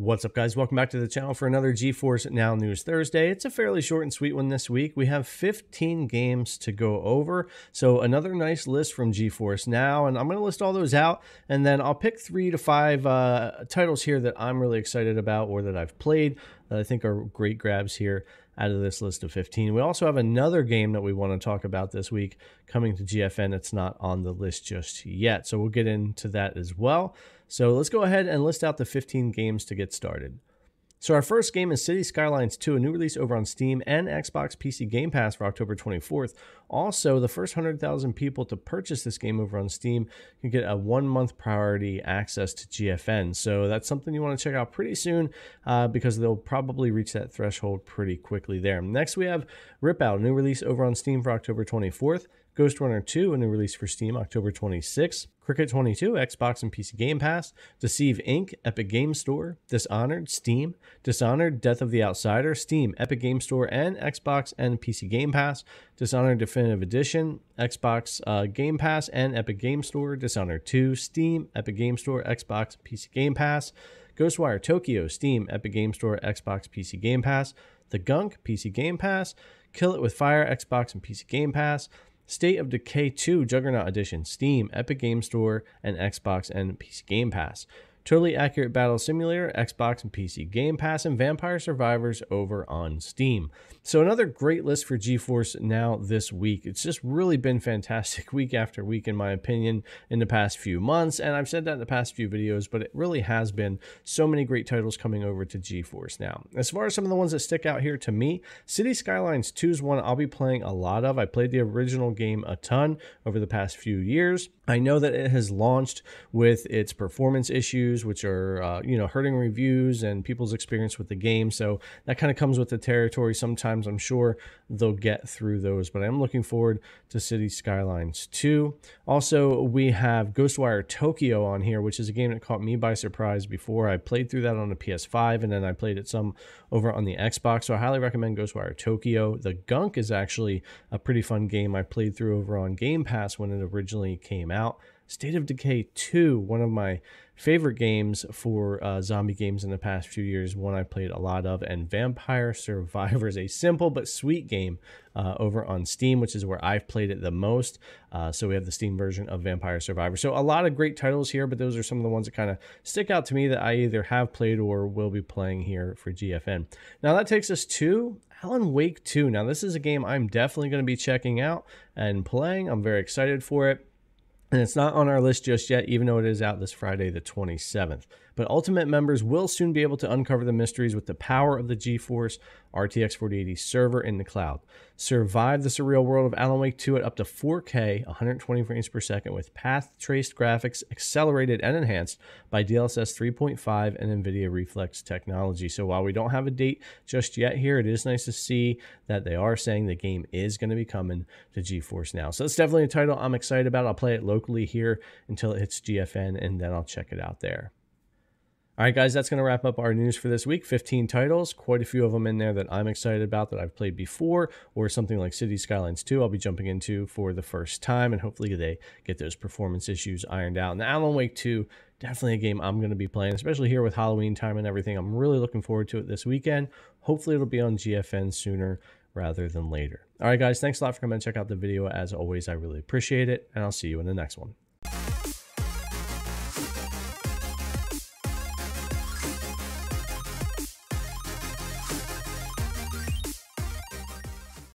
What's up, guys? Welcome back to the channel for another GeForce Now News Thursday. It's a fairly short and sweet one this week. We have 15 games to go over, so another nice list from GeForce Now, and I'm going to list all those out, and then I'll pick 3 to 5 titles here that I'm really excited about or that I've played that I think are great grabs here out of this list of 15. We also have another game that we want to talk about this week coming to GFN. It's not on the list just yet, so we'll get into that as well. So let's go ahead and list out the 15 games to get started. So our first game is City Skylines 2, a new release over on Steam and Xbox PC Game Pass for October 24th. Also, the first 100,000 people to purchase this game over on Steam can get a 1-month priority access to GFN. So that's something you want to check out pretty soon because they'll probably reach that threshold pretty quickly there. Next, we have Ripout, a new release over on Steam for October 24th. Ghost Runner 2, a new release for Steam, October 26th. Cricket 22, Xbox and PC Game Pass. Deceive Inc, Epic Game Store. Dishonored, Steam. Dishonored: Death of the Outsider, Steam, Epic Game Store, and Xbox and PC Game Pass. Dishonored: Definitive Edition, Xbox Game Pass, and Epic Game Store. Dishonored 2, Steam, Epic Game Store, Xbox, PC Game Pass. Ghostwire Tokyo, Steam, Epic Game Store, Xbox, PC Game Pass. The Gunk, PC Game Pass. Kill It With Fire, Xbox and PC Game Pass. State of Decay 2 Juggernaut Edition, Steam, Epic Game Store, and Xbox and PC Game Pass. Totally Accurate Battle Simulator, Xbox and PC Game Pass, and Vampire Survivors over on Steam. So another great list for GeForce Now this week. It's just really been fantastic week after week, in my opinion, in the past few months. And I've said that in the past few videos, but it really has been so many great titles coming over to GeForce Now. As far as some of the ones that stick out here to me, City Skylines 2 is one I'll be playing a lot of. I played the original game a ton over the past few years. I know that it has launched with its performance issues, which are hurting reviews and people's experience with the game. So that kind of comes with the territory sometimes. I'm sure they'll get through those, but I'm looking forward to City Skylines 2. Also, we have Ghostwire Tokyo on here, which is a game that caught me by surprise before. I played through that on the PS5, and then I played it some over on the Xbox, so I highly recommend Ghostwire Tokyo. The Gunk is actually a pretty fun game I played through over on Game Pass when it originally came out. State of Decay 2, one of my favorite games for zombie games in the past few years, one I played a lot of, and Vampire Survivors, a simple but sweet game over on Steam, which is where I've played it the most. So we have the Steam version of Vampire Survivors. So a lot of great titles here, but those are some of the ones that kind of stick out to me that I either have played or will be playing here for GFN. Now that takes us to Alan Wake 2. Now this is a game I'm definitely going to be checking out and playing. I'm very excited for it. And it's not on our list just yet, even though it is out this Friday, the 27th. But Ultimate members will soon be able to uncover the mysteries with the power of the GeForce RTX 4080 server in the cloud. Survive the surreal world of Alan Wake 2 at up to 4K, 120 frames per second, with path-traced graphics accelerated and enhanced by DLSS 3.5 and Nvidia Reflex technology. So while we don't have a date just yet here, it is nice to see that they are saying the game is going to be coming to GeForce Now. So that's definitely a title I'm excited about. I'll play it locally here until it hits GFN, and then I'll check it out there. All right, guys, that's going to wrap up our news for this week. 15 titles, quite a few of them in there that I'm excited about that I've played before, or something like City Skylines 2 I'll be jumping into for the first time, and hopefully they get those performance issues ironed out. And Alan Wake 2, definitely a game I'm going to be playing, especially here with Halloween time and everything. I'm really looking forward to it this weekend. Hopefully it'll be on GFN sooner rather than later. All right, guys, thanks a lot for coming and check out the video. As always, I really appreciate it, and I'll see you in the next one.